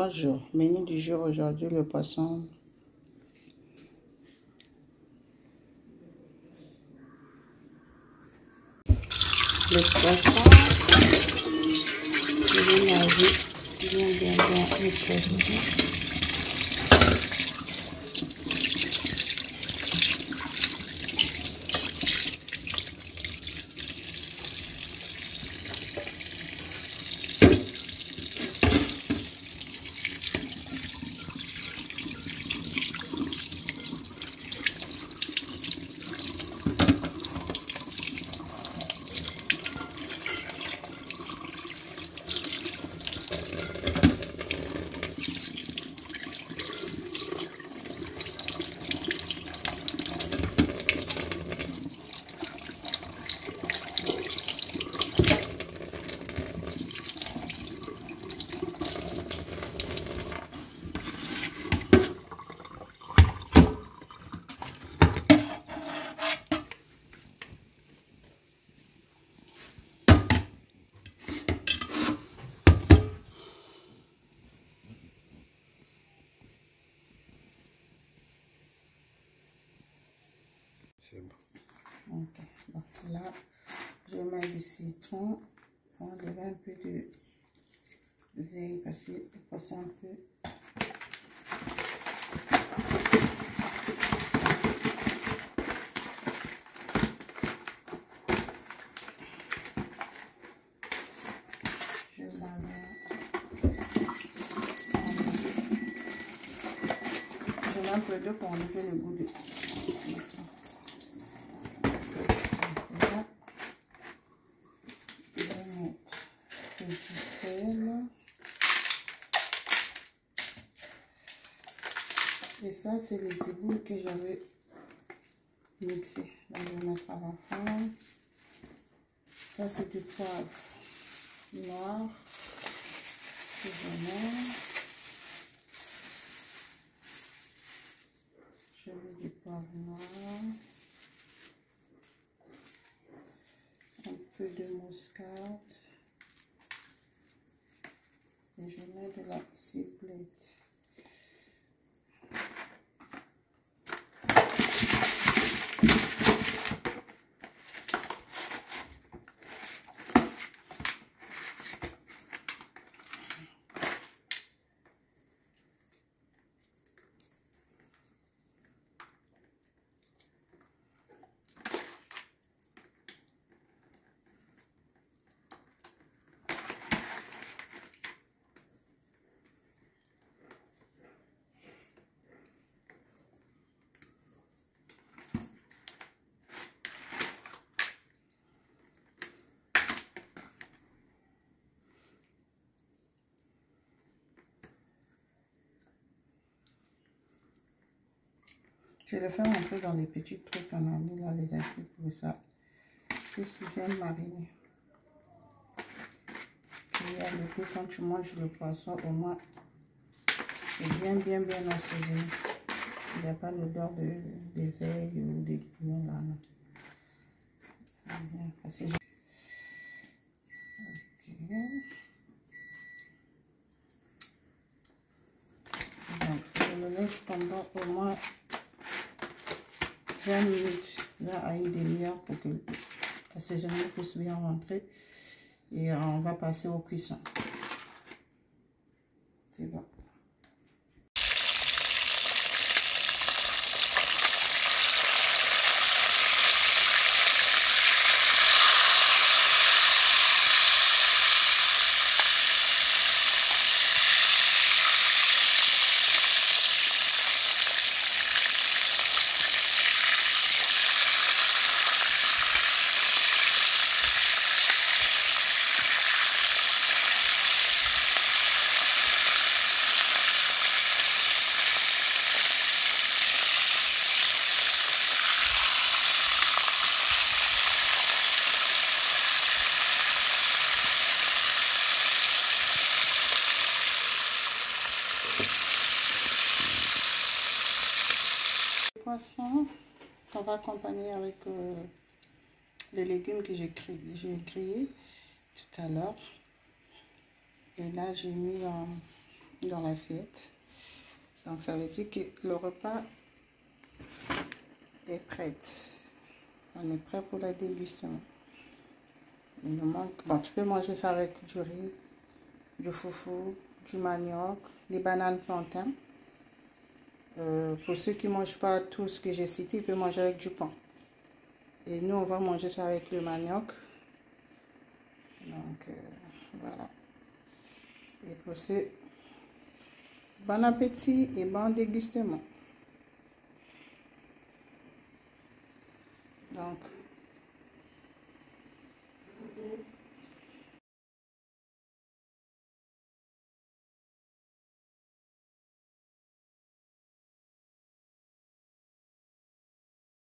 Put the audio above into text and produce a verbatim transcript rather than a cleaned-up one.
Trois jours. Menu du jour aujourd'hui, le poisson. Le poisson. Je vais manger bien, bien, bien le poisson. C'est bon. Ok, donc là, je vais mettre du citron. On va enlever un peu de zé parce que le poisson un peu. Je vais enlever. Je mets un peu d'eau pour enlever le goût de. Et ça, c'est les ciboules que j'avais mixées. Donc, je vais mettre à la fin. Ça, c'est du poivre noir que je mets. Je mets du poivre noir. Un peu de muscade. Et je mets de la ciblette. Je vais le faire un peu dans les petits trucs qu'on a mis là, les assiettes pour ça. Je suis bien marinée. Et à le coup, quand tu manges le poisson, au moins, c'est bien, bien, bien assaisonné. Il n'y a pas l'odeur de, des ailes ou des poumons là. Non. Parce que je... okay. Donc, je le laisse pendant au moins vingt minutes, là à une demi-heure pour que l'assaisonnement puisse bien rentrer et on va passer au cuisson. C'est bon. Qu'on va accompagner avec euh, les légumes que j'ai créé, j'ai créé tout à l'heure. Et là, j'ai mis euh, dans l'assiette. Donc ça veut dire que le repas est prêt. On est prêt pour la dégustation. Il nous manque. Bon, tu peux manger ça avec du riz, du foufou, du manioc, des bananes plantains. Euh, pour ceux qui ne mangent pas tout ce que j'ai cité, ils peuvent manger avec du pain. Et nous, on va manger ça avec le manioc. Donc, euh, voilà. Et pour ceux, bon appétit et bon dégustement.